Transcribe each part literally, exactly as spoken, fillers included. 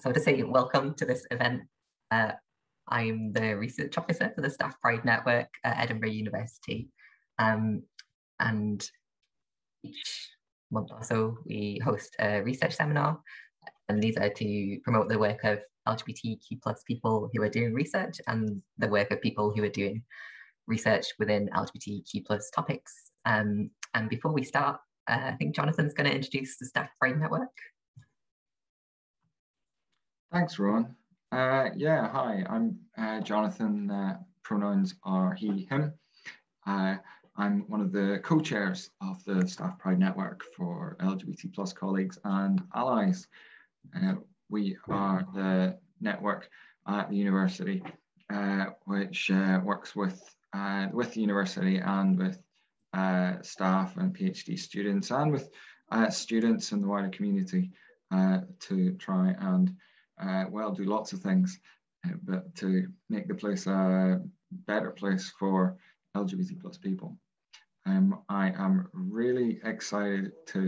So I want to say welcome to this event. Uh, I'm the Research Officer for the Staff Pride Network at Edinburgh University. Um, and each month or so, we host a research seminar. And these are to promote the work of L G B T Q plus people who are doing research and the work of people who are doing research within L G B T Q plus topics. Um, and before we start, uh, I think Jonathan's going to introduce the Staff Pride Network. Thanks, Rowan. Uh, yeah, hi, I'm uh, Jonathan. Uh, pronouns are he, him. Uh, I'm one of the co-chairs of the Staff Pride Network for L G B T plus colleagues and allies. Uh, we are the network at the university, uh, which uh, works with, uh, with the university and with uh, staff and PhD students and with uh, students in the wider community uh, to try and Uh, well, do lots of things, uh, but to make the place a better place for L G B T plus people. Um, I am really excited to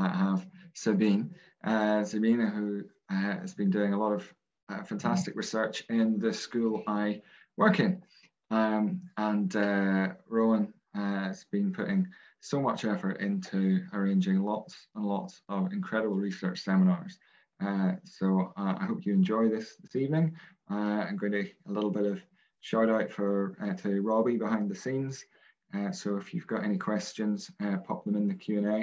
uh, have Sabine, uh, Sabine, who uh, has been doing a lot of uh, fantastic research in the school I work in. Um, and uh, Rowan uh, has been putting so much effort into arranging lots and lots of incredible research seminars. Uh, so uh, I hope you enjoy this this evening. Uh, I'm going to a little bit of shout out for uh, to Robbie behind the scenes. Uh, so if you've got any questions, uh, pop them in the Q and A,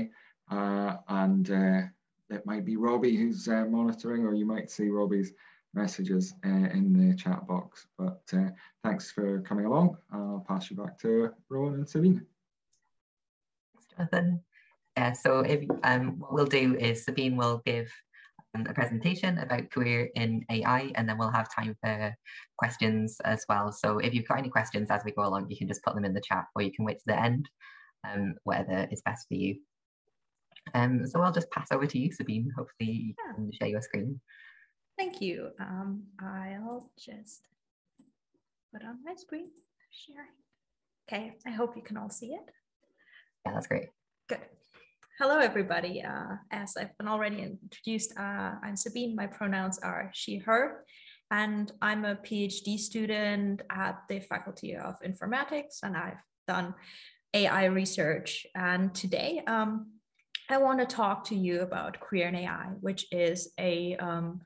uh, and uh, it might be Robbie who's uh, monitoring, or you might see Robbie's messages uh, in the chat box. But uh, thanks for coming along. I'll pass you back to Rowan and Sabine. Thanks, Jonathan. Yeah. So if, um, what we'll do is Sabine will give a presentation about Queer in A I, and then we'll have time for questions as well. So if you've got any questions as we go along, you can just put them in the chat, or you can wait to the end, um, whatever is best for you. Um, so I'll just pass over to you, Sabine. Hopefully you yeah. can share your screen. Thank you. Um, I'll just put on my screen sharing. Okay, I hope you can all see it. Yeah, that's great. Good. Hello, everybody. Uh, as I've been already introduced, uh, I'm Sabine. My pronouns are she, her, and I'm a PhD student at the Faculty of Informatics, and I've done A I research. And today, um, I want to talk to you about Queer in A I, which is a um,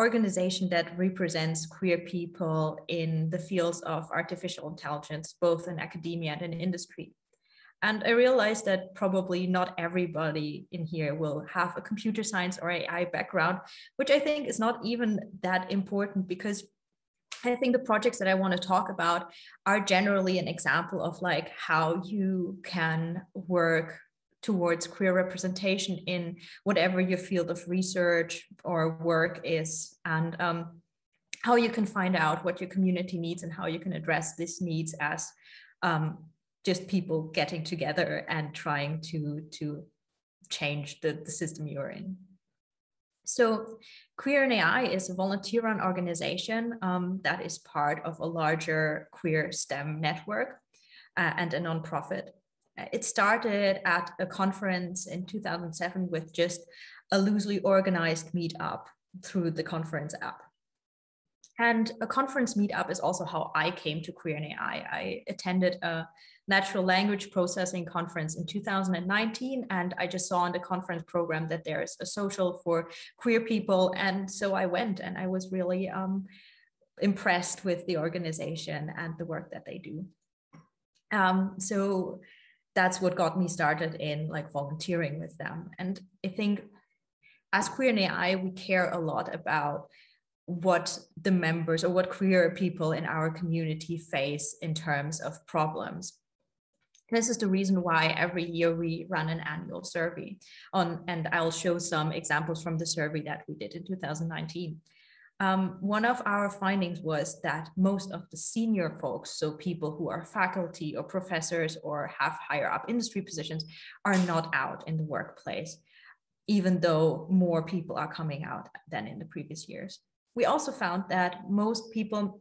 organization that represents queer people in the fields of artificial intelligence, both in academia and in industry. And I realized that probably not everybody in here will have a computer science or A I background, which I think is not even that important, because I think the projects that I want to talk about are generally an example of like how you can work towards queer representation in whatever your field of research or work is, and um, how you can find out what your community needs and how you can address these needs as um, just people getting together and trying to, to change the, the system you're in. So Queer in A I is a volunteer-run organization um, that is part of a larger queer STEM network uh, and a nonprofit. It started at a conference in two thousand seven with just a loosely organized meetup through the conference app. And a conference meetup is also how I came to Queer in A I. I attended a Natural Language Processing conference in two thousand nineteen, and I just saw in the conference program that there is a social for queer people, and so I went, and I was really um, impressed with the organization and the work that they do. Um, so that's what got me started in like volunteering with them. And I think as Queer in A I, we care a lot about what the members or what queer people in our community face in terms of problems. This is the reason why every year we run an annual survey on, and I'll show some examples from the survey that we did in two thousand nineteen. Um, one of our findings was that most of the senior folks, so people who are faculty or professors or have higher up industry positions, are not out in the workplace, even though more people are coming out than in the previous years. We also found that most people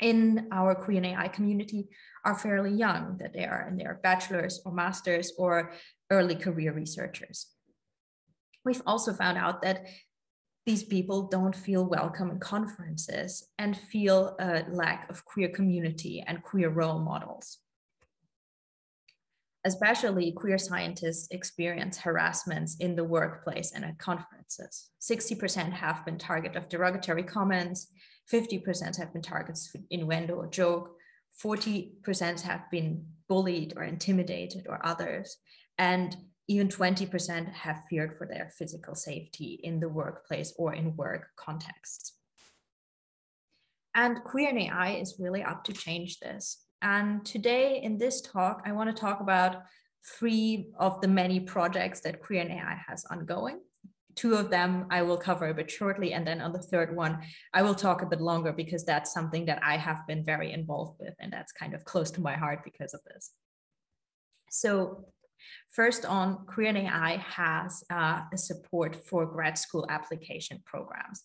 in our Queer in A I community are fairly young, that they are in their bachelor's or master's or early career researchers. We've also found out that these people don't feel welcome in conferences and feel a lack of queer community and queer role models. Especially queer scientists experience harassments in the workplace and at conferences. sixty percent have been target of derogatory comments, fifty percent have been targets of innuendo or joke, forty percent have been bullied or intimidated or others, and even twenty percent have feared for their physical safety in the workplace or in work contexts. And Queer in A I is really up to change this. And today in this talk, I want to talk about three of the many projects that Queer in A I has ongoing. Two of them I will cover a bit shortly, and then on the third one, I will talk a bit longer because that's something that I have been very involved with, and that's kind of close to my heart because of this. So first on, Queer in A I has uh, a support for grad school application programs.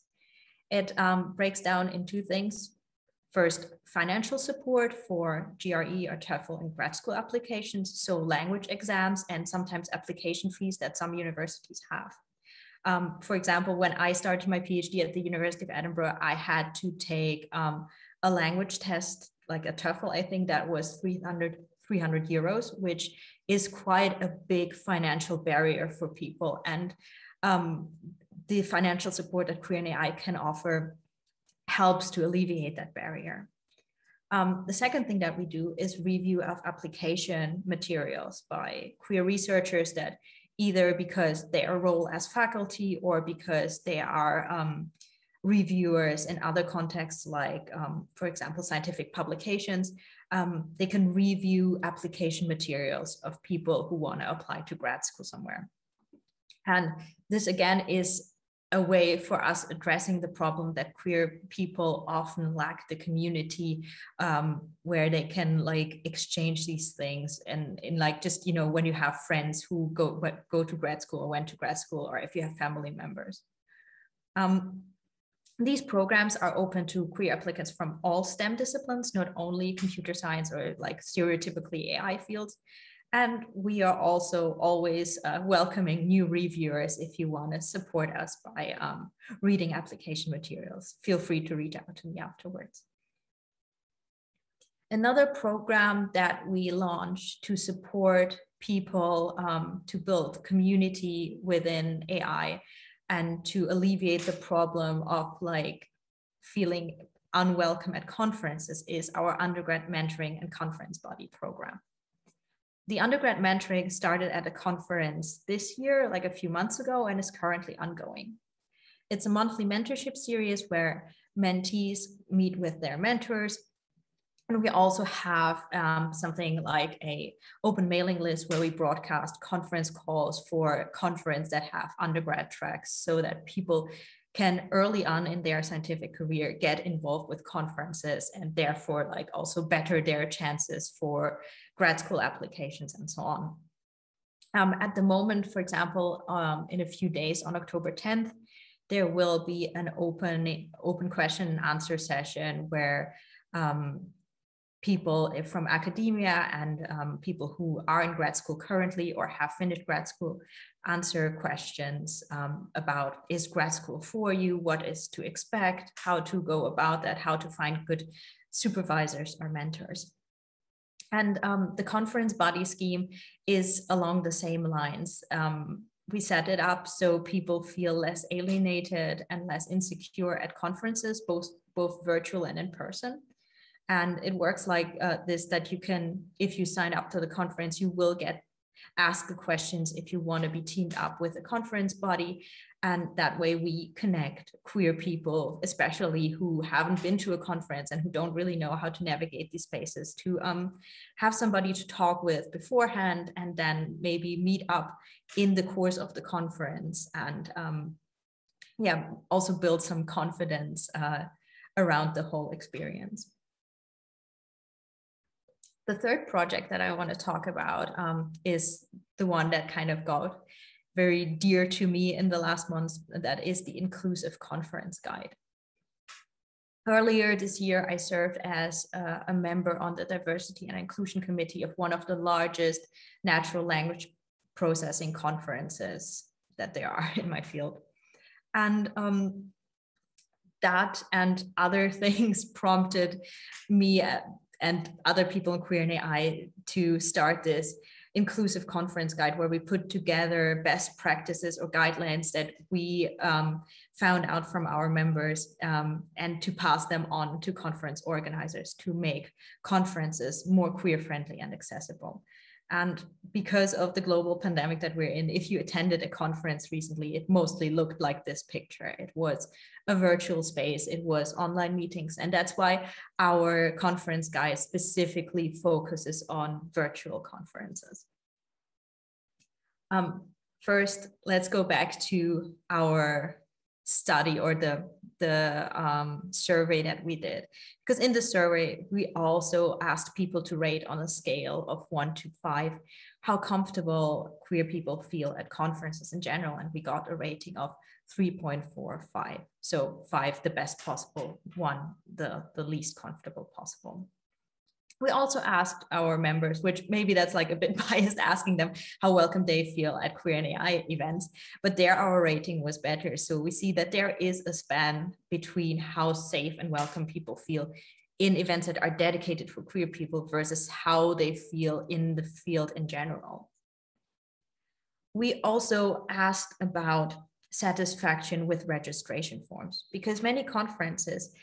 It um, breaks down in two things. First, financial support for G R E or TOEFL and grad school applications, so language exams and sometimes application fees that some universities have. Um, for example, when I started my PhD at the University of Edinburgh, I had to take um, a language test, like a TOEFL, I think that was three hundred euros, which is quite a big financial barrier for people. And um, the financial support that Queer in A I can offer helps to alleviate that barrier. Um, the second thing that we do is review of application materials by queer researchers that either because they are role as faculty or because they are um, reviewers in other contexts like, um, for example, scientific publications, um, they can review application materials of people who want to apply to grad school somewhere. And this again is a way for us addressing the problem that queer people often lack the community um, where they can like exchange these things and, and like just, you know, when you have friends who go, go to grad school or went to grad school, or if you have family members. Um, these programs are open to queer applicants from all STEM disciplines, not only computer science or like stereotypically A I fields. And we are also always uh, welcoming new reviewers. If you want to support us by um, reading application materials, feel free to reach out to me afterwards. Another program that we launched to support people um, to build community within A I and to alleviate the problem of like feeling unwelcome at conferences is our undergrad mentoring and conference buddy program. The undergrad mentoring started at a conference this year, like a few months ago, and is currently ongoing. It's a monthly mentorship series where mentees meet with their mentors. And we also have um, something like an open mailing list where we broadcast conference calls for conferences that have undergrad tracks so that people can early on in their scientific career get involved with conferences and therefore like also better their chances for grad school applications and so on. Um, at the moment, for example, um, in a few days on October tenth, there will be an open, open question and answer session where um, people from academia and um, people who are in grad school currently or have finished grad school answer questions um, about is grad school for you, what is to expect, how to go about that, how to find good supervisors or mentors. And um, the conference buddy scheme is along the same lines. Um, we set it up so people feel less alienated and less insecure at conferences, both, both virtual and in person. And it works like uh, this, that you can, if you sign up to the conference, you will get asked the questions if you want to be teamed up with a conference buddy. And that way we connect queer people, especially who haven't been to a conference and who don't really know how to navigate these spaces, to um, have somebody to talk with beforehand and then maybe meet up in the course of the conference and um, yeah, also build some confidence uh, around the whole experience. The third project that I want to talk about um, is the one that kind of got very dear to me in the last months, that is the Inclusive Conference Guide. Earlier this year, I served as uh, a member on the Diversity and Inclusion Committee of one of the largest natural language processing conferences that there are in my field. And um, that and other things prompted me and other people in Queer in A I to start this inclusive conference guide, where we put together best practices or guidelines that we um, found out from our members, um, and to pass them on to conference organizers to make conferences more queer friendly and accessible. And because of the global pandemic that we're in, if you attended a conference recently, it mostly looked like this picture. It was a virtual space, it was online meetings. And that's why our conference guide specifically focuses on virtual conferences. Um, first, let's go back to our study, or the, the um, survey that we did. Because in the survey, we also asked people to rate on a scale of one to five how comfortable queer people feel at conferences in general. And we got a rating of three point four five. So five, the best possible, one, the, the least comfortable possible. We also asked our members, which maybe that's like a bit biased, asking them how welcome they feel at Queer in A I events, but there our rating was better. So we see that there is a span between how safe and welcome people feel in events that are dedicated for queer people versus how they feel in the field in general. We also asked about satisfaction with registration forms, because many conferences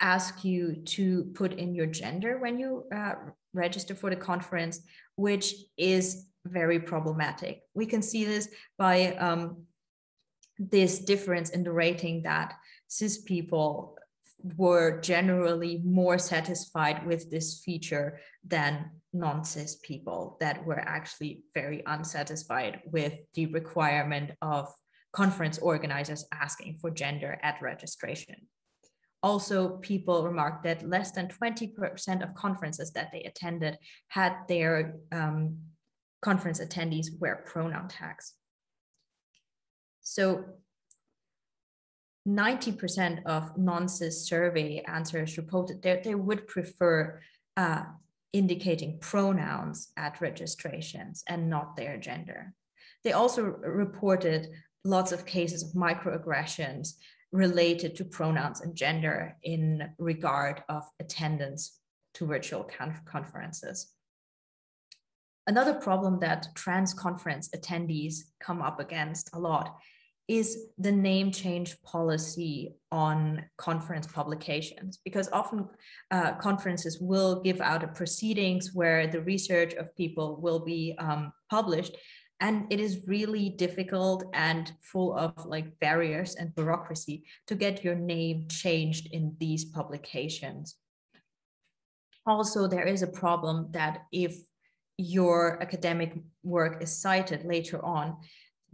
ask you to put in your gender when you uh, register for the conference, which is very problematic. We can see this by um, this difference in the rating, that cis people were generally more satisfied with this feature than non-cis people that were actually very unsatisfied with the requirement of conference organizers asking for gender at registration. Also, people remarked that less than twenty percent of conferences that they attended had their um, conference attendees wear pronoun tags. So ninety percent of non-cis survey answers reported that they would prefer uh, indicating pronouns at registrations and not their gender. They also reported lots of cases of microaggressions related to pronouns and gender in regard of attendance to virtual conferences. Another problem that trans conference attendees come up against a lot is the name change policy on conference publications, because often uh, conferences will give out a proceedings where the research of people will be um, published. And it is really difficult and full of like barriers and bureaucracy to get your name changed in these publications. Also, there is a problem that if your academic work is cited later on,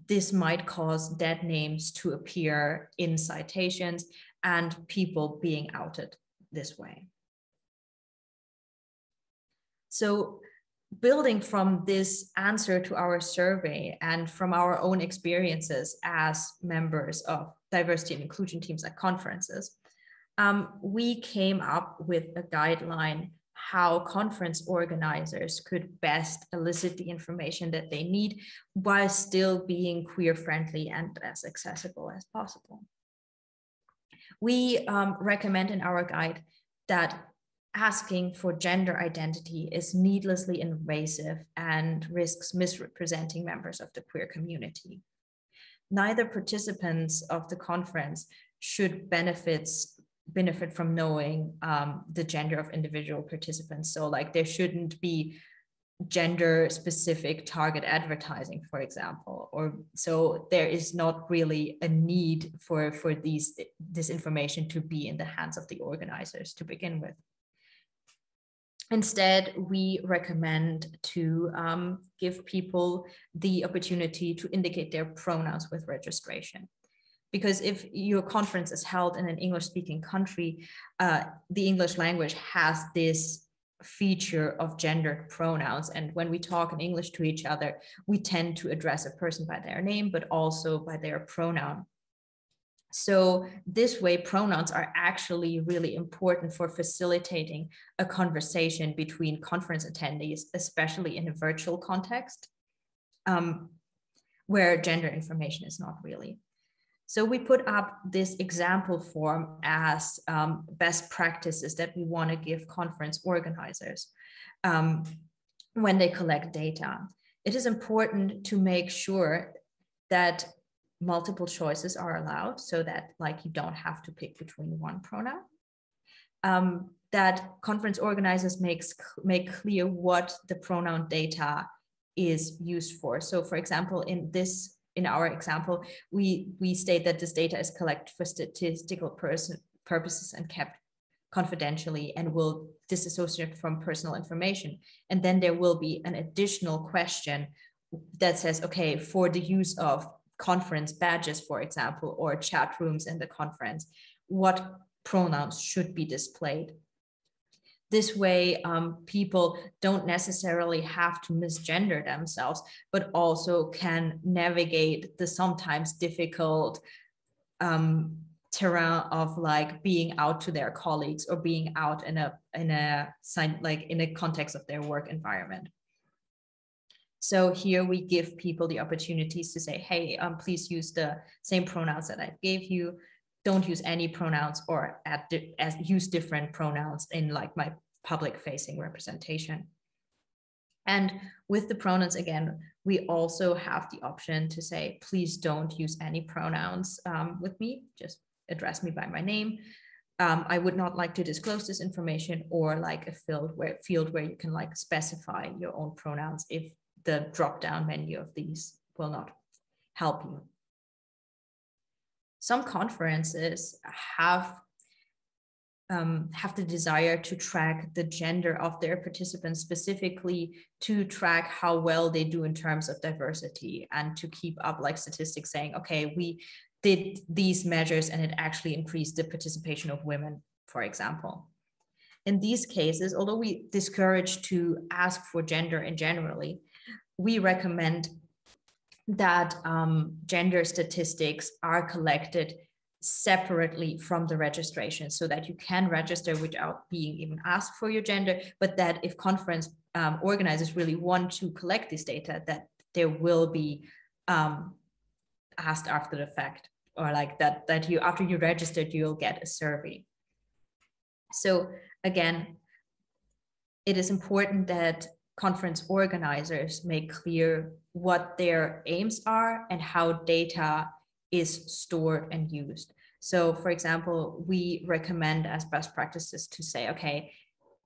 this might cause dead names to appear in citations and people being outed this way. So, building from this answer to our survey and from our own experiences as members of diversity and inclusion teams at conferences, um, we came up with a guideline how conference organizers could best elicit the information that they need while still being queer friendly and as accessible as possible. We um, recommend in our guide that asking for gender identity is needlessly invasive and risks misrepresenting members of the queer community. Neither participants of the conference should benefits, benefit from knowing um, the gender of individual participants. So like there shouldn't be gender specific target advertising, for example, or so there is not really a need for, for these, this information to be in the hands of the organizers to begin with. Instead, we recommend to um, give people the opportunity to indicate their pronouns with registration. Because if your conference is held in an English-speaking country, uh, the English language has this feature of gendered pronouns. And when we talk in English to each other, we tend to address a person by their name, but also by their pronoun. So this way, pronouns are actually really important for facilitating a conversation between conference attendees, especially in a virtual context, um, where gender information is not really. So we put up this example form as um, best practices that we want to give conference organizers um, when they collect data. It is important to make sure that multiple choices are allowed, so that like you don't have to pick between one pronoun. Um, that conference organizers makes, make clear what the pronoun data is used for. So for example, in this, in our example, we, we state that this data is collected for statistical person, purposes and kept confidentially and will disassociate from personal information. And then there will be an additional question that says, okay, for the use of conference badges, for example, or chat rooms in the conference, what pronouns should be displayed. This way, um, people don't necessarily have to misgender themselves, but also can navigate the sometimes difficult um, terrain of like being out to their colleagues or being out in a in a like in a context of their work environment. So here we give people the opportunities to say, hey, um, please use the same pronouns that I gave you. Don't use any pronouns or at di as use different pronouns in like my public facing representation. And with the pronouns, again, we also have the option to say, please don't use any pronouns um, with me, just address me by my name. Um, I would not like to disclose this information, or like a field where, field where you can like specify your own pronouns if the drop-down menu of these will not help you. Some conferences have, um, have the desire to track the gender of their participants, specifically to track how well they do in terms of diversity and to keep up like statistics saying, okay, we did these measures and it actually increased the participation of women, for example. In these cases, although we discourage to ask for gender in generally, we recommend that um, gender statistics are collected separately from the registration, so that you can register without being even asked for your gender, but that if conference um, organizers really want to collect this data, that there will be um, asked after the fact, or like that, that you, after you registered, you'll get a survey. So again, it is important that conference organizers make clear what their aims are and how data is stored and used. So for example, we recommend as best practices to say, okay,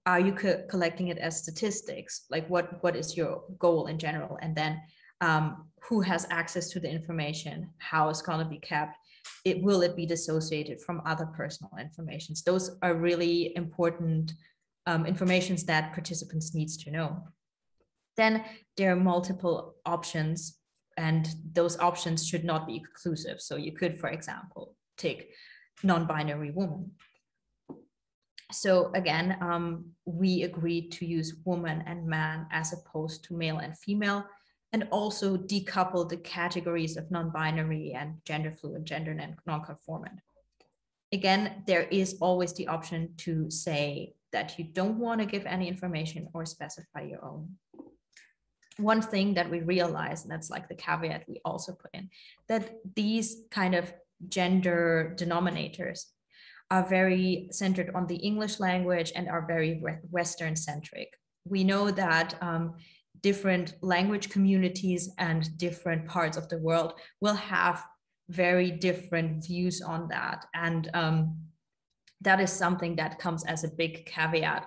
are you co collecting it as statistics? Like what, what is your goal in general? And then um, who has access to the information? How it's gonna be kept? It, will it be dissociated from other personal informations? Those are really important um, informations that participants needs to know. Then there are multiple options, and those options should not be exclusive. So you could, for example, take non-binary woman. So again, um, we agreed to use woman and man as opposed to male and female, and also decouple the categories of non-binary and gender fluid, gender non-conformant. Again, there is always the option to say that you don't want to give any information or specify your own. One thing that we realize, and that's like the caveat we also put in, that these kind of gender denominators are very centered on the English language and are very Western centric. We know that um, different language communities and different parts of the world will have very different views on that. And um, that is something that comes as a big caveat,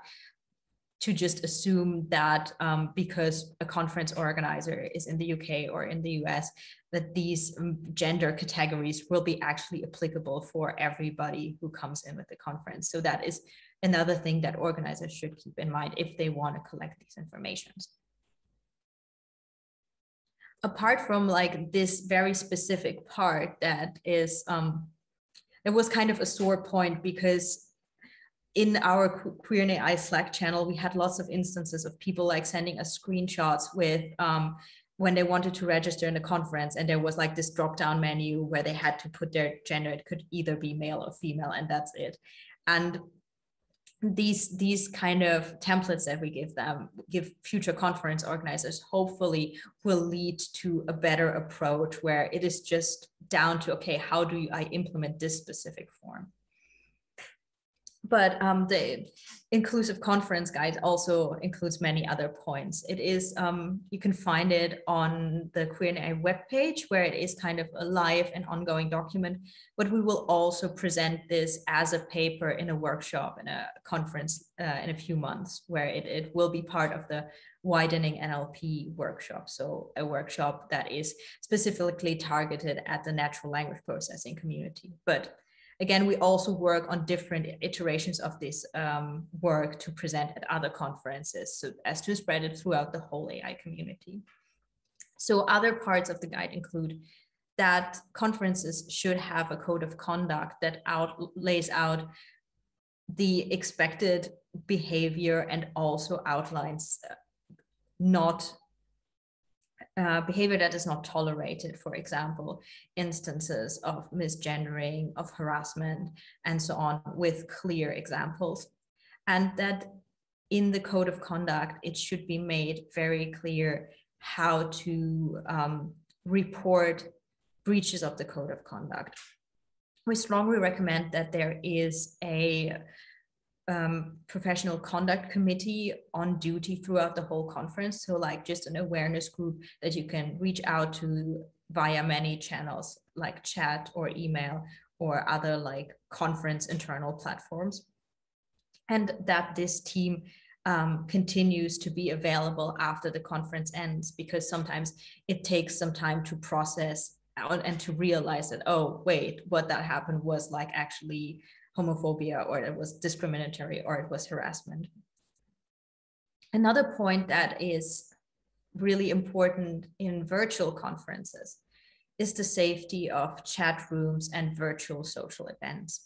to just assume that um, because a conference organizer is in the U K or in the U S, that these gender categories will be actually applicable for everybody who comes in with the conference. So that is another thing that organizers should keep in mind if they want to collect these informations. Apart from like this very specific part that is, um, it was kind of a sore point, because in our Queer in A I Slack channel, we had lots of instances of people like sending us screenshots with um, when they wanted to register in a conference, and there was like this drop-down menu where they had to put their gender. It could either be male or female, and that's it. And these these kind of templates that we give them, give future conference organizers, hopefully will lead to a better approach where it is just down to, okay, how do I implement this specific form? But um, the inclusive conference guide also includes many other points. It is, um, you can find it on the Queer in A I webpage, where it is kind of a live and ongoing document, but we will also present this as a paper in a workshop, in a conference uh, in a few months, where it, it will be part of the Widening N L P workshop. So a workshop that is specifically targeted at the natural language processing community. But again, we also work on different iterations of this um, work to present at other conferences, so as to spread it throughout the whole A I community. So other parts of the guide include that conferences should have a code of conduct that out, lays out the expected behavior and also outlines not Uh, behavior that is not tolerated, for example, instances of misgendering, of harassment, and so on, with clear examples. And that in the code of conduct, it should be made very clear how to um, report breaches of the code of conduct. We strongly recommend that there is a Um, professional conduct committee on duty throughout the whole conference. So like just an awareness group that you can reach out to via many channels like chat or email or other like conference internal platforms. And that this team um, continues to be available after the conference ends, because sometimes it takes some time to process and to realize that, oh, wait, what that happened was like actually homophobia, or it was discriminatory, or it was harassment. Another point that is really important in virtual conferences is the safety of chat rooms and virtual social events.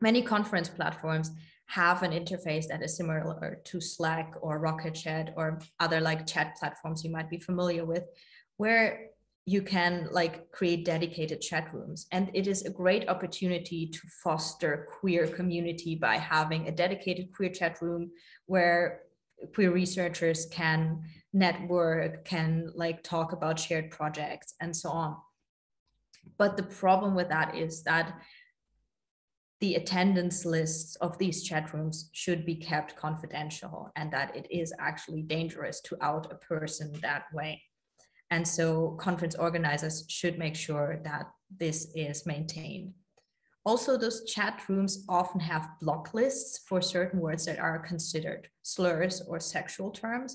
Many conference platforms have an interface that is similar to Slack or Rocket Chat or other like chat platforms you might be familiar with, where you can like create dedicated chat rooms. And it is a great opportunity to foster queer community by having a dedicated queer chat room where queer researchers can network, can like talk about shared projects and so on. But the problem with that is that the attendance lists of these chat rooms should be kept confidential, and that it is actually dangerous to out a person that way. And so conference organizers should make sure that this is maintained. Also, those chat rooms often have block lists for certain words that are considered slurs or sexual terms,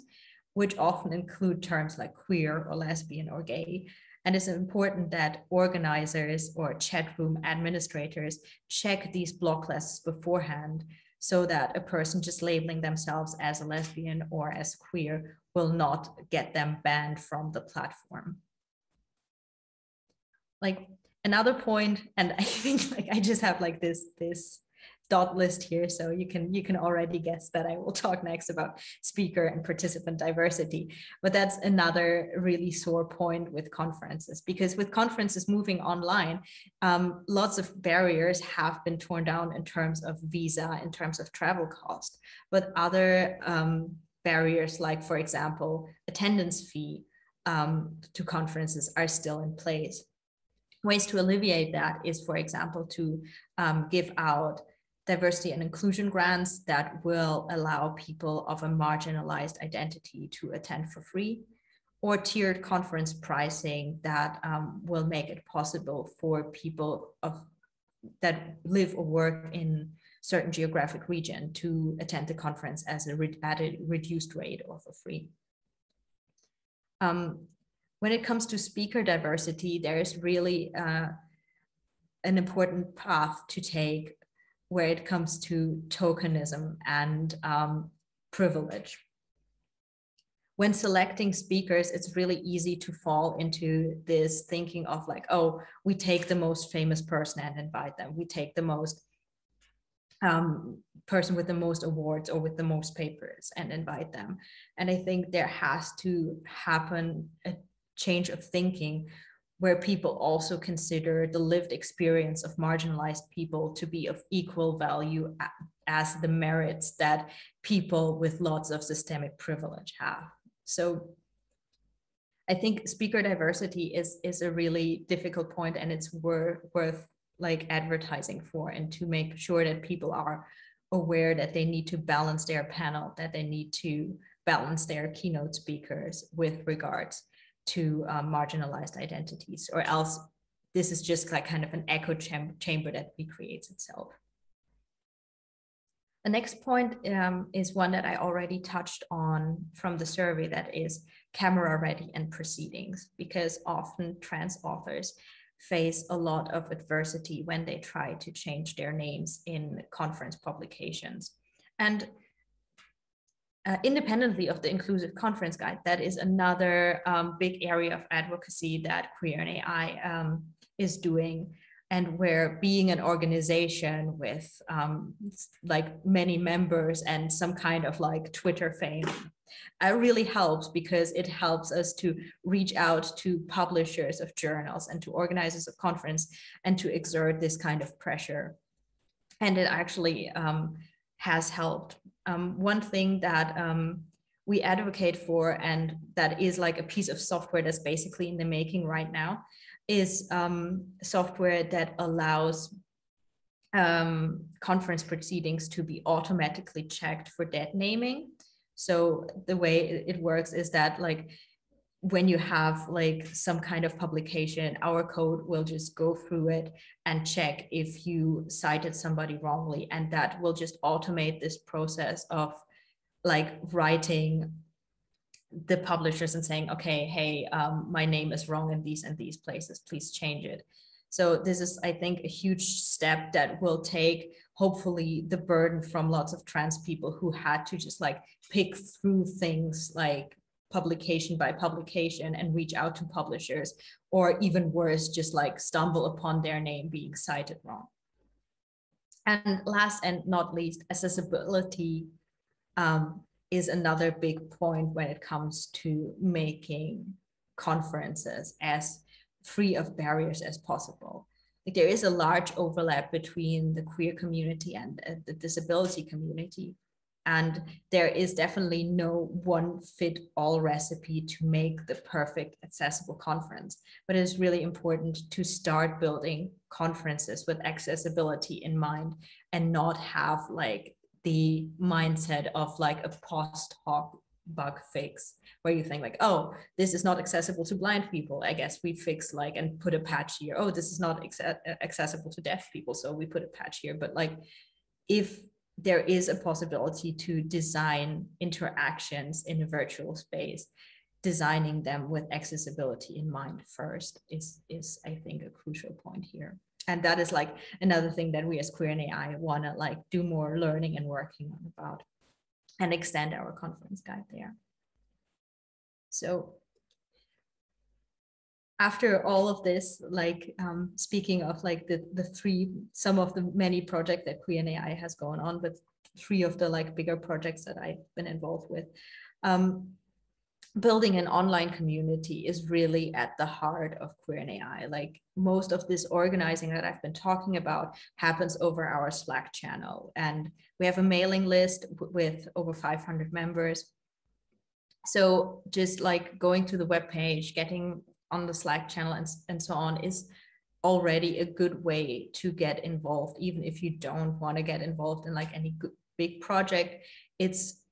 which often include terms like queer or lesbian or gay. And it's important that organizers or chat room administrators check these block lists beforehand, so that a person just labeling themselves as a lesbian or as queer will not get them banned from the platform. Like another point, and I think like I just have like this this dot list here, so you can you can already guess that I will talk next about speaker and participant diversity. But that's another really sore point with conferences, because with conferences moving online, um, lots of barriers have been torn down in terms of visa, in terms of travel cost, but other um, barriers, like for example, attendance fee um, to conferences, are still in place. Ways to alleviate that is, for example, to um, give out diversity and inclusion grants that will allow people of a marginalized identity to attend for free, or tiered conference pricing that um, will make it possible for people of that live or work in certain geographic region to attend the conference as a re- at a reduced rate or for free. Um, when it comes to speaker diversity, there is really uh, an important path to take where it comes to tokenism and um, privilege. When selecting speakers, it's really easy to fall into this thinking of like, oh, we take the most famous person and invite them. We take the most um, person with the most awards or with the most papers and invite them. And I think there has to happen a change of thinking, where people also consider the lived experience of marginalized people to be of equal value as the merits that people with lots of systemic privilege have. So I think speaker diversity is, is a really difficult point, and it's worth, worth like advertising for, and to make sure that people are aware that they need to balance their panel, that they need to balance their keynote speakers with regards to uh, marginalized identities, or else this is just like kind of an echo cham chamber that recreates itself. The next point um, is one that I already touched on from the survey, that is camera ready and proceedings, because often trans authors face a lot of adversity when they try to change their names in conference publications. And uh, independently of the Inclusive Conference Guide, that is another um, big area of advocacy that Queer in A I um, is doing. And where being an organization with um, like many members and some kind of like Twitter fame, it really helps, because it helps us to reach out to publishers of journals and to organizers of conference and to exert this kind of pressure. And it actually um, has helped. Um, one thing that um, we advocate for, and that is like a piece of software that's basically in the making right now, is um, software that allows um, conference proceedings to be automatically checked for dead naming. So the way it works is that, like, when you have like some kind of publication, our code will just go through it and check if you cited somebody wrongly, and that will just automate this process of like writing the publishers and saying, okay, hey, um, my name is wrong in these and these places, please change it. So this is, I think, a huge step that will take, hopefully, the burden from lots of trans people who had to just like pick through things like publication by publication and reach out to publishers, or even worse, just like stumble upon their name being cited wrong. And last and not least, accessibility um, is another big point when it comes to making conferences as free of barriers as possible. Like, there is a large overlap between the queer community and uh, the disability community. And there is definitely no one fit all recipe to make the perfect accessible conference, but it's really important to start building conferences with accessibility in mind, and not have like the mindset of like a post hoc bug fix, where you think like, oh, this is not accessible to blind people, I guess we fix like and put a patch here. Oh, this is not accessible to deaf people, so we put a patch here. But like, if there is a possibility to design interactions in a virtual space, designing them with accessibility in mind first is, is I think, a crucial point here. And that is like another thing that we as Queer in A I want to like do more learning and working on about, and extend our conference guide there. So after all of this, like um, speaking of like the, the three, some of the many projects that Queer in A I has gone on, but three of the like bigger projects that I've been involved with, um, building an online community is really at the heart of Queer in A I. Like, most of this organizing that I've been talking about happens over our Slack channel. And we have a mailing list with over five hundred members. So just like going to the webpage, getting on the Slack channel and, and so on is already a good way to get involved. Even if you don't want to get involved in like any good, big project, it's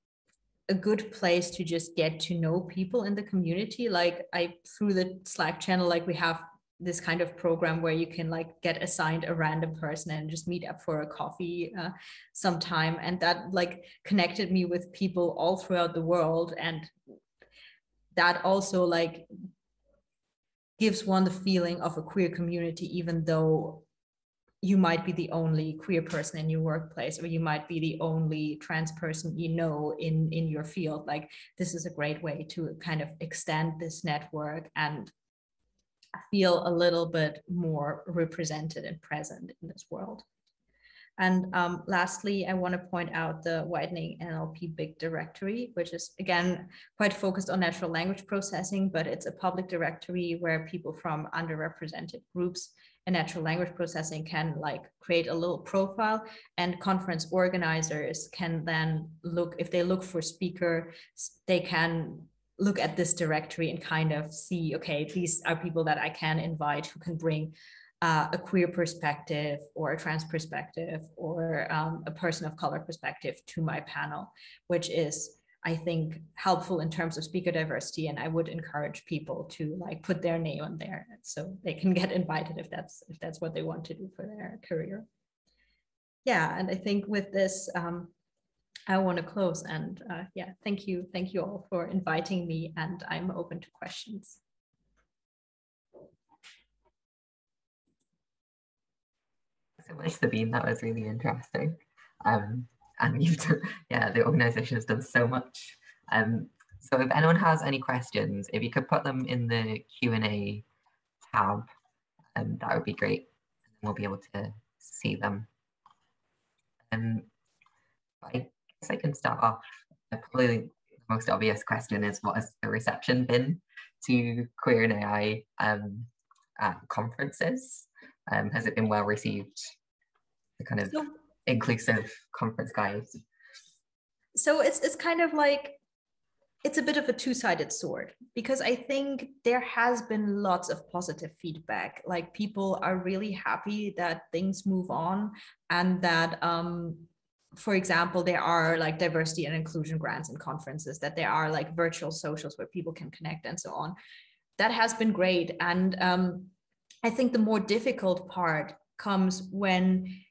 a good place to just get to know people in the community. Like, I, through the Slack channel, like we have this kind of program where you can like get assigned a random person and just meet up for a coffee uh, sometime. And that like connected me with people all throughout the world. And that also like gives one the feeling of a queer community, even though you might be the only queer person in your workplace, or you might be the only trans person you know in, in your field. Like, this is a great way to kind of extend this network and feel a little bit more represented and present in this world. And um, lastly, I want to point out the Widening N L P Big Directory, which is, again, quite focused on natural language processing, but it's a public directory where people from underrepresented groups a natural language processing can like create a little profile, and conference organizers can then look, if they look for speaker, they can look at this directory and kind of see, okay, these are people that I can invite who can bring uh, a queer perspective or a trans perspective or um, a person of color perspective to my panel, which is, I think, helpful in terms of speaker diversity. And I would encourage people to like put their name on there so they can get invited if that's if that's what they want to do for their career. Yeah, and I think with this, um, I want to close, and uh, yeah, thank you. Thank you all for inviting me, and I'm open to questions. Thanks so much, Sabine, that was really interesting. Um, and you've done, yeah, the organization has done so much. Um, so if anyone has any questions, if you could put them in the Q and A tab, um, that would be great. And we'll be able to see them. Um, I guess I can start off. Probably the most obvious question is, what has the reception been to Queer in A I um, at conferences? Um, has it been well received? The kind of so, inclusive conference guide. So it's it's kind of like, it's a bit of a two-sided sword, because I think there has been lots of positive feedback. Like, people are really happy that things move on, and that, um, for example, there are like diversity and inclusion grants and conferences, that there are like virtual socials where people can connect and so on. That has been great. And um, I think the more difficult part comes when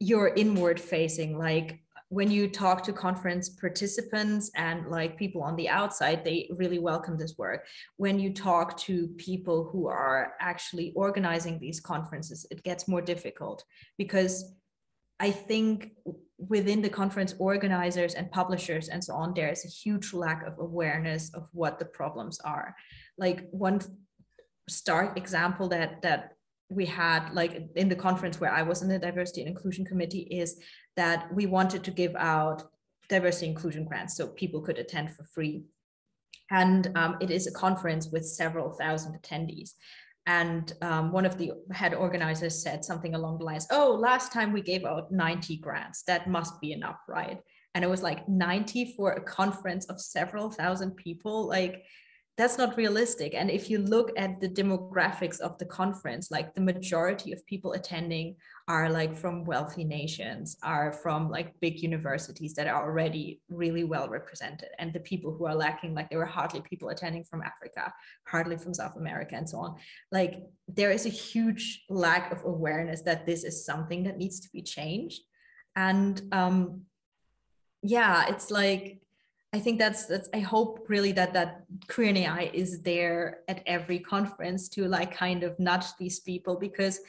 you're inward facing, like when you talk to conference participants and like people on the outside, they really welcome this work. When you talk to people who are actually organizing these conferences, it gets more difficult, because I think within the conference organizers and publishers and so on, there is a huge lack of awareness of what the problems are. Like, one stark example that that we had, like in the conference where I was in the diversity and inclusion committee, is that we wanted to give out diversity inclusion grants so people could attend for free. And um, it is a conference with several thousand attendees. And um, one of the head organizers said something along the lines, oh, last time we gave out ninety grants, that must be enough, right? And it was like, ninety for a conference of several thousand people, like, that's not realistic. And if you look at the demographics of the conference, like the majority of people attending are like from wealthy nations, are from like big universities that are already really well represented. And the people who are lacking, like there were hardly people attending from Africa, hardly from South America and so on. Like, there is a huge lack of awareness that this is something that needs to be changed. And um, yeah, it's like, I think that's, that's, I hope really that, that Queer in A I is there at every conference to like kind of nudge these people, because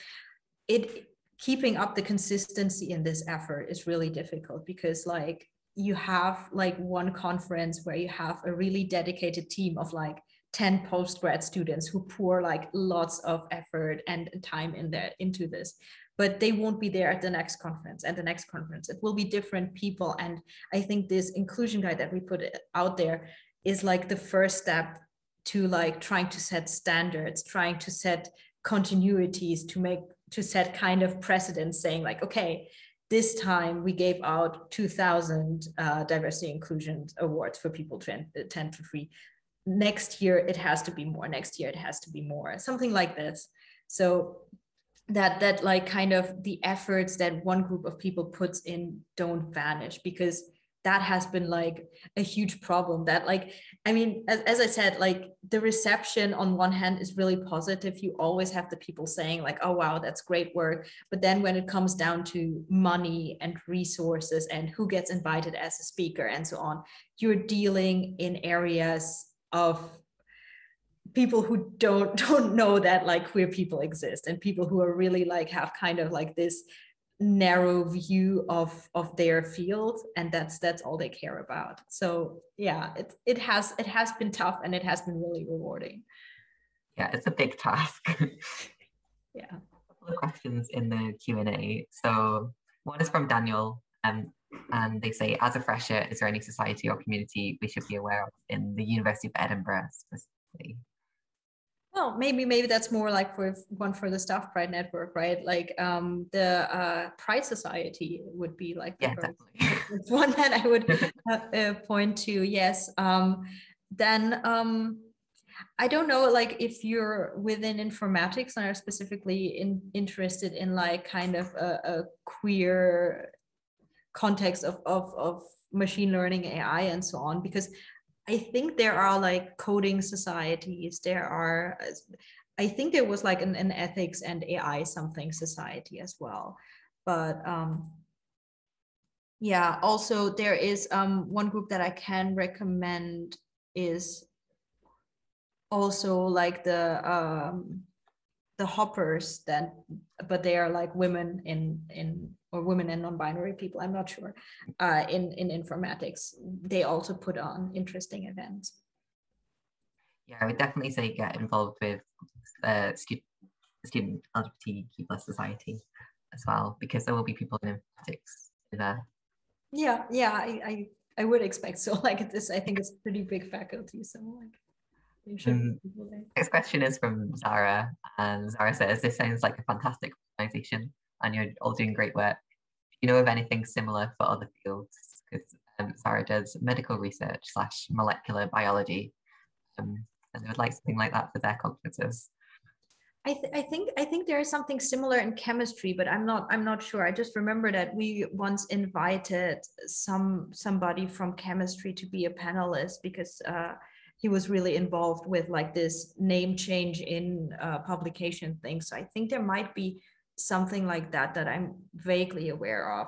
it, keeping up the consistency in this effort is really difficult, because like you have like one conference where you have a really dedicated team of like ten postgrad students who pour like lots of effort and time in there into this, but they won't be there at the next conference and the next conference. It will be different people. And I think this inclusion guide that we put out there is like the first step to like trying to set standards, trying to set continuities, to make to set kind of precedent, saying like, okay, this time we gave out two thousand uh, diversity inclusion awards for people to attend for free. Next year, it has to be more. Next year, it has to be more, something like this. So that, that like kind of the efforts that one group of people puts in don't vanish, because that has been like a huge problem that like, I mean, as, as I said, like the reception on one hand is really positive. You always have the people saying like, oh, wow, that's great work. But then when it comes down to money and resources and who gets invited as a speaker and so on, you're dealing in areas of people who don't, don't know that like queer people exist, and people who are really like have kind of like this narrow view of of their field, and that's that's all they care about. So yeah, it it has it has been tough, and it has been really rewarding. Yeah, it's a big task. Yeah, a couple of questions in the Q and A. So one is from Daniel, um, and they say, as a fresher, is there any society or community we should be aware of in the University of Edinburgh specifically? No, maybe maybe that's more like for one for the Staff Pride Network, right? Like um, the uh, Pride Society would be like yeah, it's one that I would uh, uh, point to. Yes. Um, then um, I don't know, like if you're within informatics and are specifically in, interested in like kind of a, a queer context of, of of machine learning, A I, and so on, because I think there are like coding societies. There are, I think there was like an, an ethics and A I something society as well. But um, yeah, also there is um, one group that I can recommend is also like the um, the hoppers that, but they are like women in in or women and non-binary people, I'm not sure, uh, in, in informatics. They also put on interesting events. Yeah, I would definitely say get involved with the student, student L G B T Q plus society as well, because there will be people in informatics there. Yeah, yeah, I, I, I would expect so. Like this, I think it's a pretty big faculty, so like, you should um, be people there. Next question is from Zara, and Zara says, this sounds like a fantastic organization, and you're all doing great work. Do you know of anything similar for other fields? Because um, Sarah does medical research slash molecular biology, um, and they would like something like that for their conferences. I, th I think I think there is something similar in chemistry, but I'm not I'm not sure. I just remember that we once invited some somebody from chemistry to be a panelist because uh, he was really involved with like this name change in uh, publication thing. So I think there might be something like that that I'm vaguely aware of.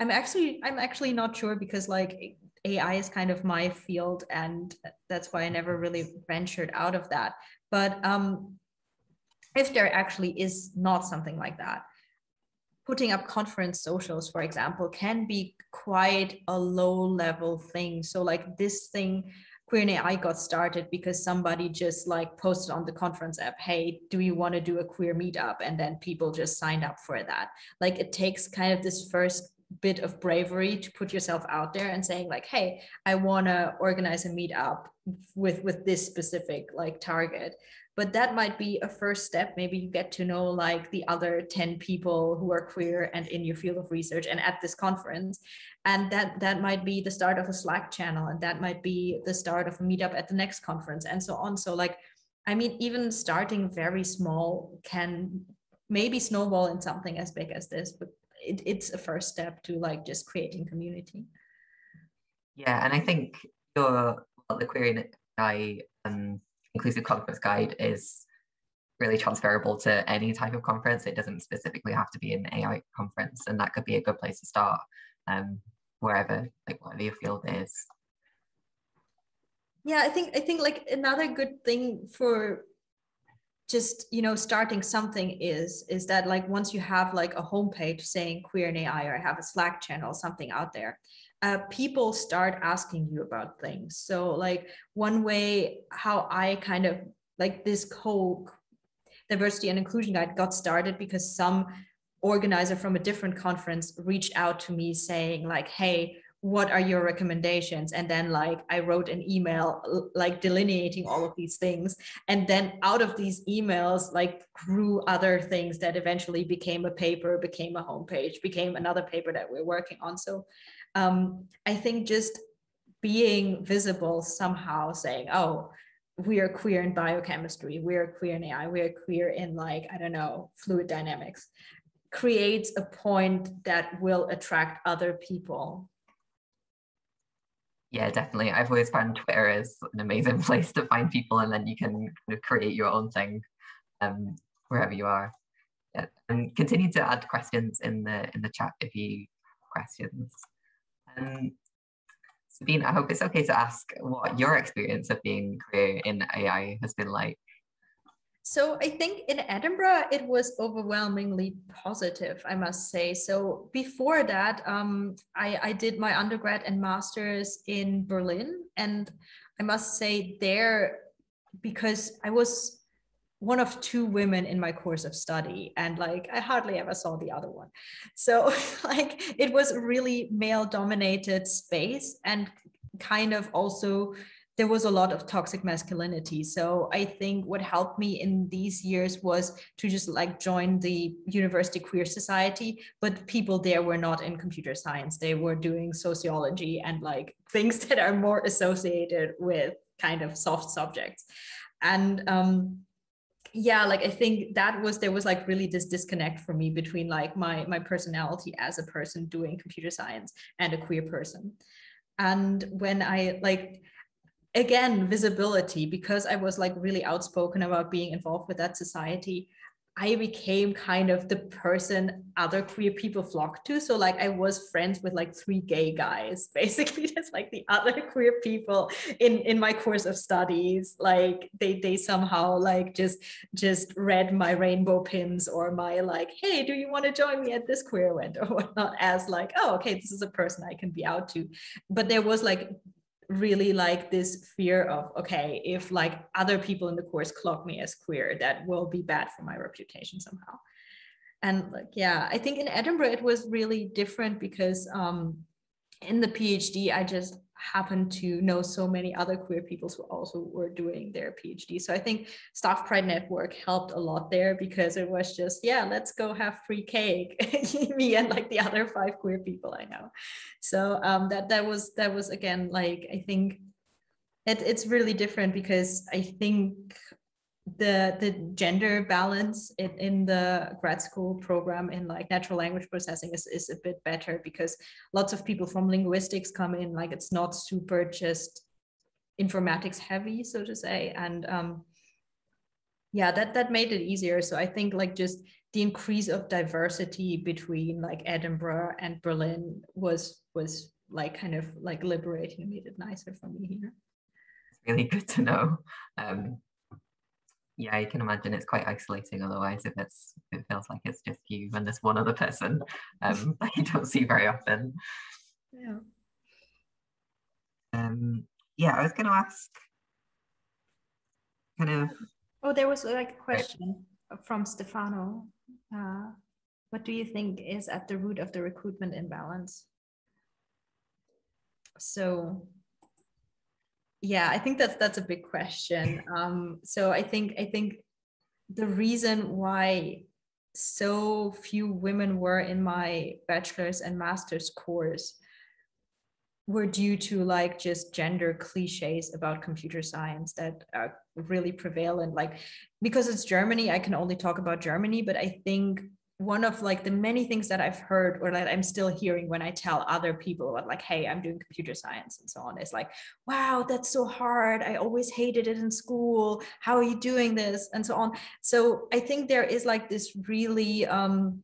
I'm actually I'm actually not sure, because like A I is kind of my field, and that's why I never really ventured out of that. But um, if there actually is not something like that, putting up conference socials, for example, can be quite a low level thing. So like this thing, Queer in A I, got started because somebody just like posted on the conference app, hey, do you want to do a queer meetup? And then people just signed up for that. Like it takes kind of this first bit of bravery to put yourself out there and saying like, hey, I want to organize a meetup with, with this specific like target. But that might be a first step. Maybe you get to know like the other ten people who are queer and in your field of research and at this conference. And that, that might be the start of a Slack channel, and that might be the start of a meetup at the next conference, and so on. So like, I mean, even starting very small can maybe snowball in something as big as this, but it, it's a first step to like just creating community. Yeah, and I think your, well, the Queer in A I um, Inclusive Conference Guide is really transferable to any type of conference. It doesn't specifically have to be an A I conference, and that could be a good place to start, um, wherever, like whatever your field is. Yeah, I think I think like another good thing for just, you know, starting something is is that like once you have like a homepage saying Queer in A I, or have a Slack channel, something out there, uh, people start asking you about things. So like one way how I kind of like this whole diversity and inclusion guide got started because some organizer from a different conference reached out to me saying like, hey, what are your recommendations? And then like I wrote an email like delineating all of these things, and then out of these emails like grew other things that eventually became a paper, became a homepage, became another paper that we're working on. So um, I think just being visible somehow, saying, oh, we are queer in biochemistry, we are queer in A I, we are queer in like, I don't know, fluid dynamics, creates a point that will attract other people. Yeah, definitely. I've always found Twitter is an amazing place to find people, and then you can kind of create your own thing um, wherever you are. Yeah. And continue to add questions in the in the chat if you have questions. Um, Sabine, I hope it's okay to ask what your experience of being queer in A I has been like. So I think in Edinburgh, it was overwhelmingly positive, I must say. So before that, um, I, I did my undergrad and master's in Berlin. And I must say there, because I was one of two women in my course of study, and like I hardly ever saw the other one. So like it was a really male dominated space, and kind of also there was a lot of toxic masculinity. So I think what helped me in these years was to just like join the university queer society, but people there were not in computer science. They were doing sociology and like things that are more associated with kind of soft subjects. And um, yeah, like I think that was, there was like really this disconnect for me between like my, my personality as a person doing computer science and a queer person. And when I like, again, visibility, because I was like really outspoken about being involved with that society, I became kind of the person other queer people flocked to. So like I was friends with like three gay guys, basically. That's like the other queer people in, in my course of studies. Like they they somehow like just, just read my rainbow pins or my like, hey, do you want to join me at this queer event or whatnot, as like, oh, okay, this is a person I can be out to. But there was like really like this fear of, okay, if like other people in the course clock me as queer, that will be bad for my reputation somehow. And like, yeah, I think in Edinburgh it was really different because um, in the PhD, I just happened to know so many other queer people who also were doing their PhD. So I think Staff Pride Network helped a lot there because it was just, yeah, let's go have free cake, me and like the other five queer people I know. So um, that that was, that was again, like, I think it, it's really different because I think the the gender balance in, in the grad school program in like natural language processing is, is a bit better because lots of people from linguistics come in, like it's not super just informatics heavy, so to say. And um, yeah, that, that made it easier. So I think like just the increase of diversity between like Edinburgh and Berlin was, was like kind of like liberating and made it nicer for me here. It's really good to know. Um... Yeah, I can imagine it's quite isolating otherwise if it's if it feels like it's just you and this one other person um, that you don't see very often. Yeah. Um, yeah, I was going to ask kind of... Oh, there was like a question right. from Stefano. Uh, what do you think is at the root of the recruitment imbalance? So... Yeah, I think that's that's a big question. Um, so I think I think the reason why so few women were in my bachelor's and master's course were due to like just gender cliches about computer science that are really prevalent. Like because it's Germany, I can only talk about Germany, but I think one of like the many things that I've heard or that I'm still hearing when I tell other people about like, hey, I'm doing computer science and so on, is like, wow, that's so hard. I always hated it in school. How are you doing this? And so on. So I think there is like this really um,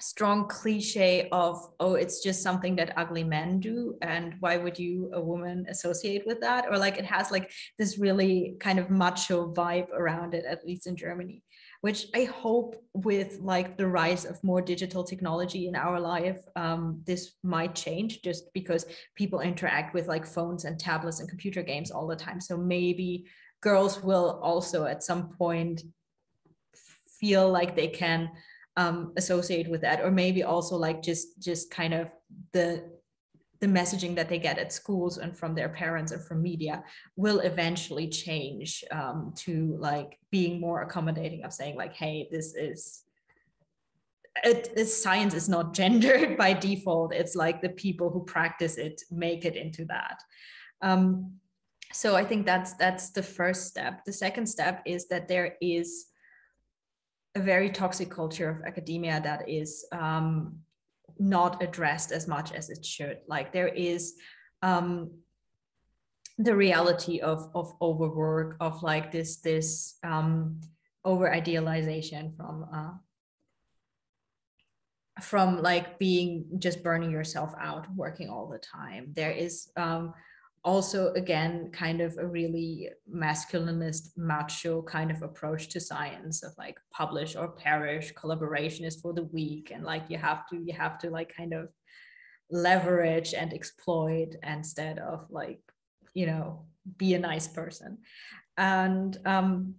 strong cliche of, oh, it's just something that ugly men do. And why would you, a woman, associate with that? Or like, it has like this really kind of macho vibe around it, at least in Germany, which I hope with like the rise of more digital technology in our life, um, this might change just because people interact with like phones and tablets and computer games all the time. So maybe girls will also at some point feel like they can um, associate with that, or maybe also like just, just kind of the, the messaging that they get at schools and from their parents and from media will eventually change um, to like being more accommodating of saying like, hey, this is, it, this science is not gendered by default. It's like the people who practice it make it into that. Um, so I think that's, that's the first step. The second step is that there is a very toxic culture of academia that is, um, not addressed as much as it should. Like there is um, the reality of, of overwork, of like this, this um, over idealization from, uh, from like being just burning yourself out, working all the time. There is um, also, again, kind of a really masculinist, macho kind of approach to science of like publish or perish, collaboration is for the weak, and like you have to, you have to like kind of leverage and exploit instead of like, you know, be a nice person. And um,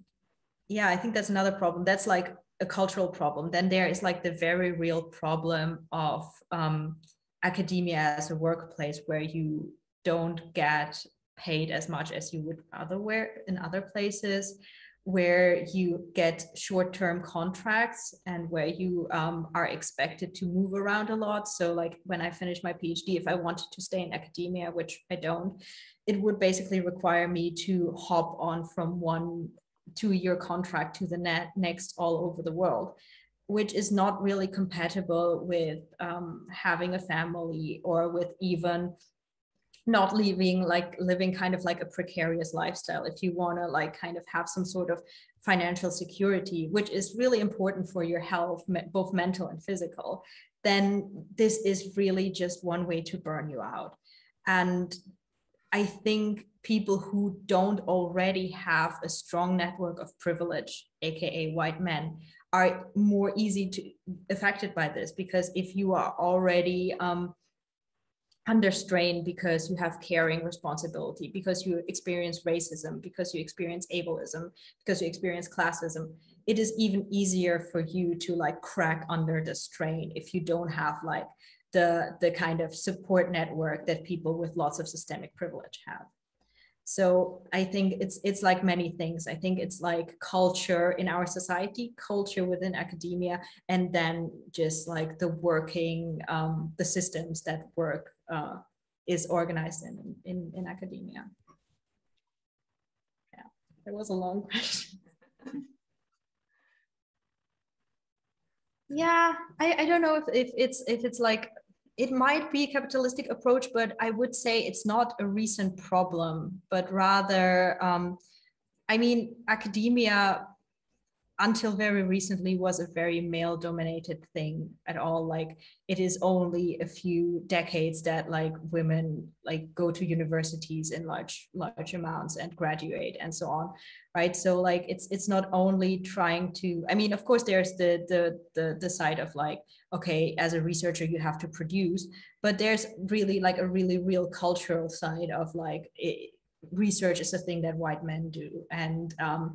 yeah, I think that's another problem. That's like a cultural problem. Then there is like the very real problem of um, academia as a workplace where you don't get paid as much as you would other where in other places, where you get short-term contracts and where you um, are expected to move around a lot. So like when I finished my PhD, if I wanted to stay in academia, which I don't, it would basically require me to hop on from one two-year contract to the net next all over the world, which is not really compatible with um, having a family or with even not leaving like living kind of like a precarious lifestyle if you want to like kind of have some sort of financial security, which is really important for your health, both mental and physical. Then this is really just one way to burn you out. And I think people who don't already have a strong network of privilege, aka white men, are more easy to affected by this, because if you are already um, under strain because you have caring responsibility, because you experience racism, because you experience ableism, because you experience classism, it is even easier for you to like crack under the strain if you don't have like the, the kind of support network that people with lots of systemic privilege have. So I think it's it's like many things. I think it's like culture in our society, culture within academia, and then just like the working, um, the systems that work uh, is organized in, in, in academia. Yeah, that was a long question. Yeah, I, I don't know if, if it's if it's like, it might be a capitalistic approach, but I would say it's not a recent problem, but rather, um, I mean, academia until very recently was a very male-dominated thing at all. Like, it is only a few decades that like women like go to universities in large, large amounts and graduate and so on, right? So like, it's it's not only trying to, I mean, of course, there's the the the, the side of like, okay, as a researcher, you have to produce, but there's really like a really real cultural side of like, it, research is a thing that white men do. And um,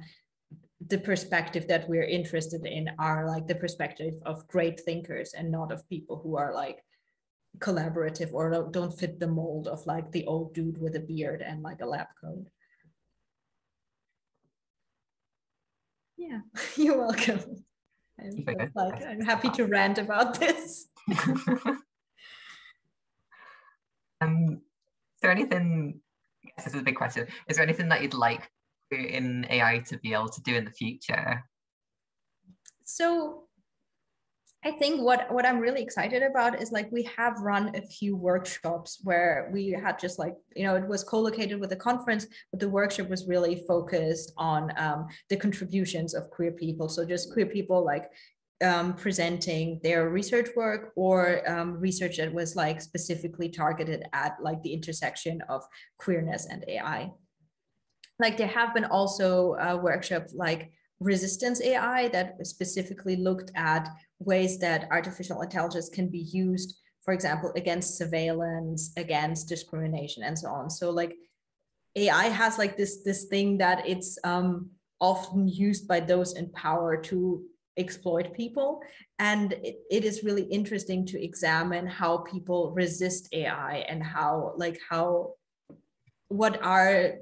the perspective that we're interested in are like the perspective of great thinkers and not of people who are like collaborative or don't fit the mold of like the old dude with a beard and like a lab coat. Yeah, you're welcome. I'm, okay. like, I'm happy to rant about this. um, is there anything, I guess this is a big question, is there anything that you'd like in A I to be able to do in the future? So I think what, what I'm really excited about is like, we have run a few workshops where we had just like, you know, it was co-located with a conference, but the workshop was really focused on um, the contributions of queer people. So just queer people like um, presenting their research work or um, research that was like specifically targeted at like the intersection of queerness and A I. Like there have been also uh, workshops like Resistance A I that specifically looked at ways that artificial intelligence can be used, for example, against surveillance, against discrimination, and so on. So like A I has like this, this thing that it's um, often used by those in power to exploit people. And it, it is really interesting to examine how people resist A I and how like how, what are,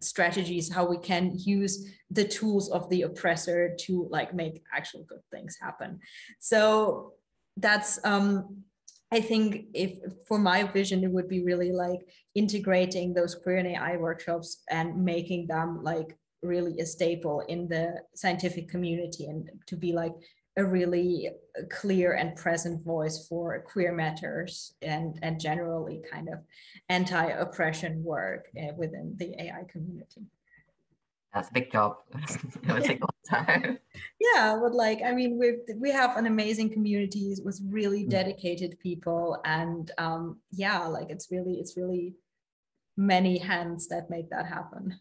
strategies, how we can use the tools of the oppressor to like make actual good things happen. So that's um I think if for my vision it would be really like integrating those queer and A I workshops and making them like really a staple in the scientific community and to be like a really clear and present voice for queer matters and, and generally kind of anti-oppression work uh, within the A I community. That's a big job. It would take a long time. Yeah, but like, I mean, we we have an amazing community with really dedicated people, and um, yeah, like it's really, it's really many hands that make that happen.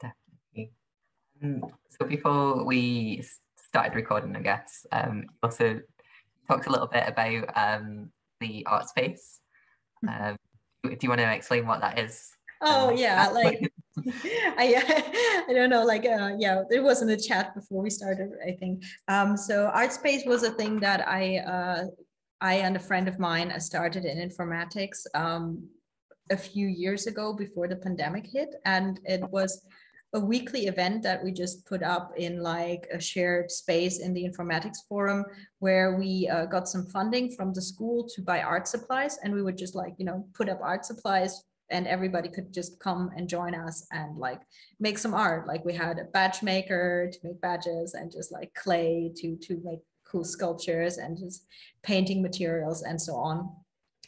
Definitely. Um, so before we started recording, I guess, um, also talked a little bit about um, the art space. Um, do you want to explain what that is? Oh um, yeah, like I I don't know, like uh, yeah, it was in the chat before we started, I think. Um, so art space was a thing that I uh, I and a friend of mine started in informatics. Um, a few years ago before the pandemic hit. And it was a weekly event that we just put up in like a shared space in the informatics forum, where we uh, got some funding from the school to buy art supplies. And we would just like, you know, put up art supplies, and everybody could just come and join us and like make some art. Like we had a badge maker to make badges, and just like clay to, to make cool sculptures, and just painting materials and so on,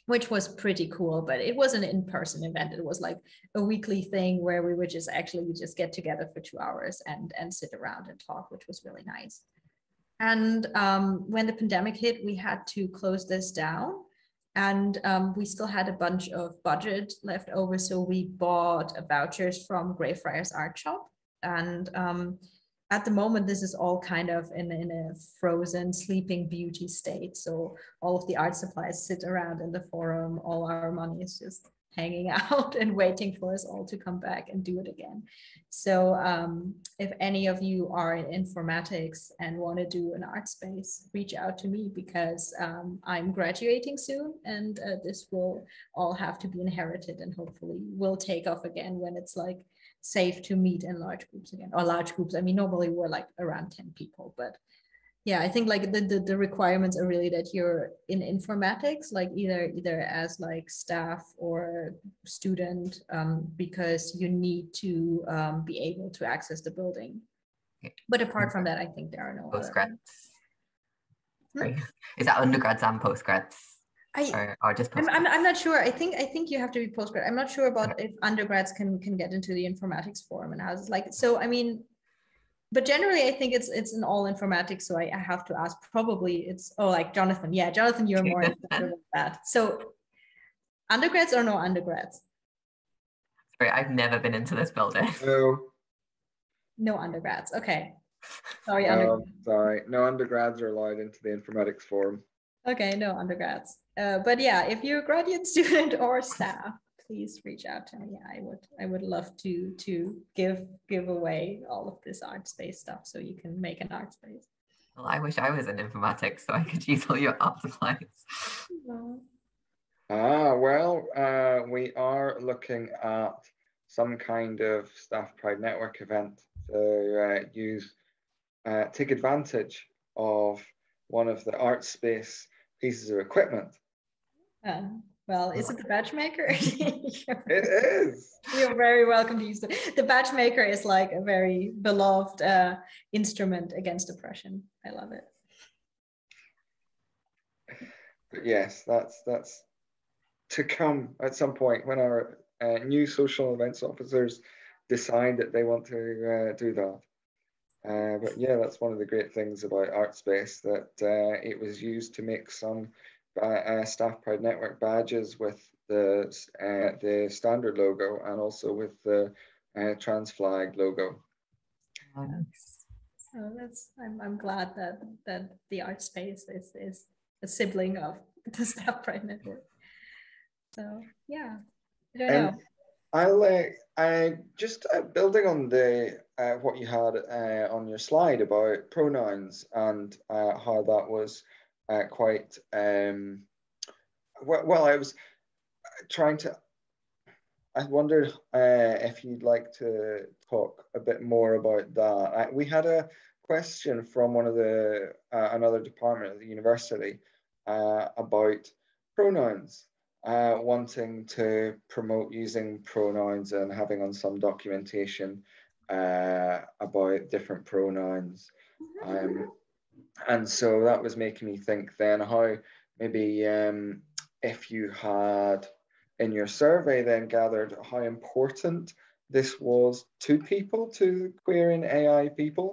which was pretty cool. But it was an in-person event. It was like a weekly thing where we would just actually just get together for two hours and, and sit around and talk, which was really nice. And um, when the pandemic hit, we had to close this down. And um, we still had a bunch of budget left over. So we bought vouchers from Greyfriars Art Shop. And um, at the moment, this is all kind of in, in a frozen sleeping beauty state. So all of the art supplies sit around in the forum. All our money is just hanging out and waiting for us all to come back and do it again. So um, if any of you are in informatics and want to do an art space, reach out to me, because um, I'm graduating soon, and uh, this will all have to be inherited and hopefully will take off again when it's like safe to meet in large groups again, or large groups. I mean, normally we're like around ten people, but yeah, I think like the, the, the requirements are really that you're in informatics, like either either as like staff or student, um, because you need to um, be able to access the building. But apart from that, I think there are no postgrads. Other... Hmm? Is that undergrads and postgrads? I, or, or just postgrads? I'm, I'm, I'm not sure. I think I think you have to be postgrad. I'm not sure about if undergrads can can get into the informatics forum and how it's like. So I mean. But generally, I think it's it's in all informatics, so I, I have to ask. Probably it's oh, like Jonathan, yeah, Jonathan, you're more interested in that. So, undergrads or no undergrads? Sorry, I've never been into this building. No, no undergrads. Okay, sorry, um, sorry, no undergrads are allowed into the informatics forum. Okay, no undergrads. Uh, but yeah, if you're a graduate student or staff, please reach out to me. I would, I would love to to give give away all of this art space stuff, so you can make an art space. Well, I wish I was in informatics so I could use all your art supplies. No. Ah, well, uh, we are looking at some kind of Staff Pride Network event to uh, use, uh, take advantage of one of the art space pieces of equipment. Uh. Well, is it the badge maker? It is. You're very welcome to use it. The badge maker is like a very beloved uh, instrument against oppression. I love it. But yes, that's that's to come at some point when our uh, new social events officers decide that they want to uh, do that. Uh, but yeah, that's one of the great things about ArtSpace, that uh, it was used to make some Uh, Staff Pride Network badges with the uh, the standard logo, and also with the uh, trans flag logo. Nice. So that's I'm I'm glad that that the art space is is a sibling of the Staff Pride Network. So yeah, I don't know. Um, I like I just uh, building on the uh, what you had uh, on your slide about pronouns and uh, how that was. Uh, quite um, well, well. I was trying to. I wondered uh, if you'd like to talk a bit more about that. I, we had a question from one of the uh, another department at the university uh, about pronouns, uh, wanting to promote using pronouns and having on some documentation uh, about different pronouns. Um, And so that was making me think then how maybe um, if you had in your survey then gathered how important this was to people, to Queer in A I people,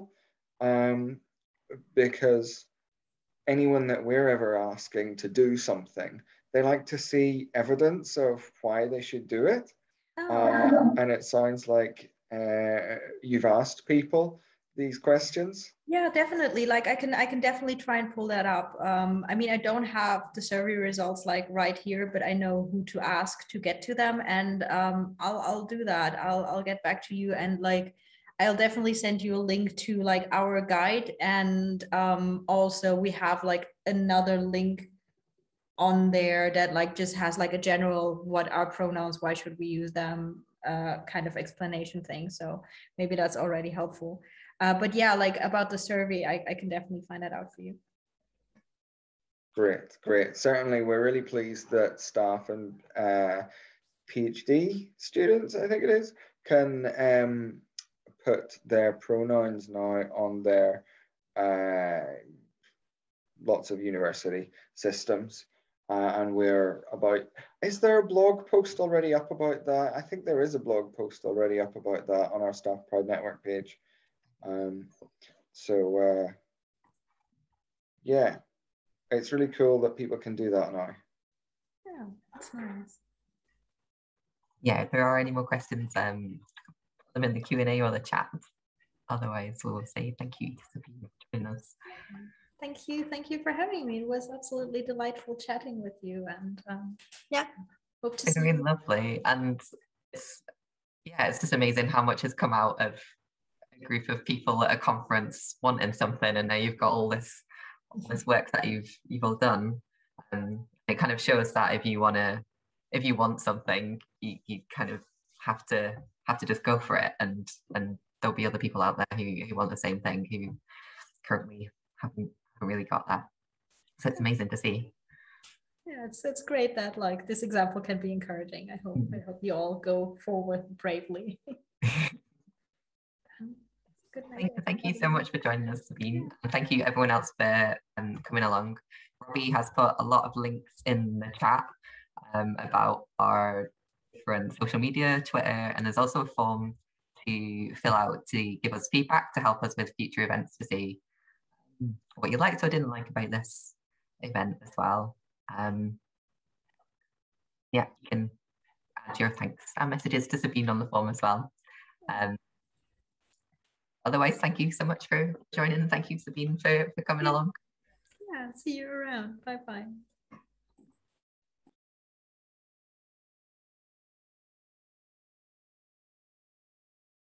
um, because anyone that we're ever asking to do something, they like to see evidence of why they should do it. Oh, wow. Uh, and it sounds like uh, you've asked people these questions. Yeah, definitely. Like I can I can definitely try and pull that up. Um, I mean, I don't have the survey results like right here, but I know who to ask to get to them. And um, I'll, I'll do that. I'll, I'll get back to you. And like, I'll definitely send you a link to like our guide. And um, also we have like another link on there that like just has like a general what are pronouns, why should we use them, uh, kind of explanation thing. So maybe that's already helpful. Uh, but yeah, like about the survey, I, I can definitely find that out for you. Great, great. Certainly, we're really pleased that staff and uh, PhD students, I think it is, can um, put their pronouns now on their uh, lots of university systems. Uh, and we're about, is there a blog post already up about that? I think there is a blog post already up about that on our Staff Pride Network page. Um, so, uh, yeah. It's really cool that people can do that now. Yeah, that's nice. Yeah, if there are any more questions, um, put them in the Q and A or the chat. Otherwise, we'll say thank you to Sabine for joining us. Thank you. Thank you for having me. It was absolutely delightful chatting with you. And um, yeah, hope to it's see really you. Lovely. And it's, yeah, it's just amazing how much has come out of a group of people at a conference wanting something. And now you've got all this this work that you've you've all done, and um, it kind of shows that if you want to if you want something, you, you kind of have to have to just go for it, and and there'll be other people out there who, who want the same thing, who currently haven't really got that. So it's amazing to see. Yeah, it's it's great that like this example can be encouraging. I hope mm-hmm. I hope you all go forward bravely. Good night, thank you so much for joining us, Sabine. And thank you everyone else for um, coming along. Robbie has put a lot of links in the chat um, about our different social media, Twitter, and there's also a form to fill out to give us feedback to help us with future events to see what you liked or didn't like about this event as well. Um, yeah, you can add your thanks and messages to Sabine on the form as well. Um, Otherwise, thank you so much for joining. Thank you, Sabine, for, for coming along. Yeah, see you around. Bye-bye.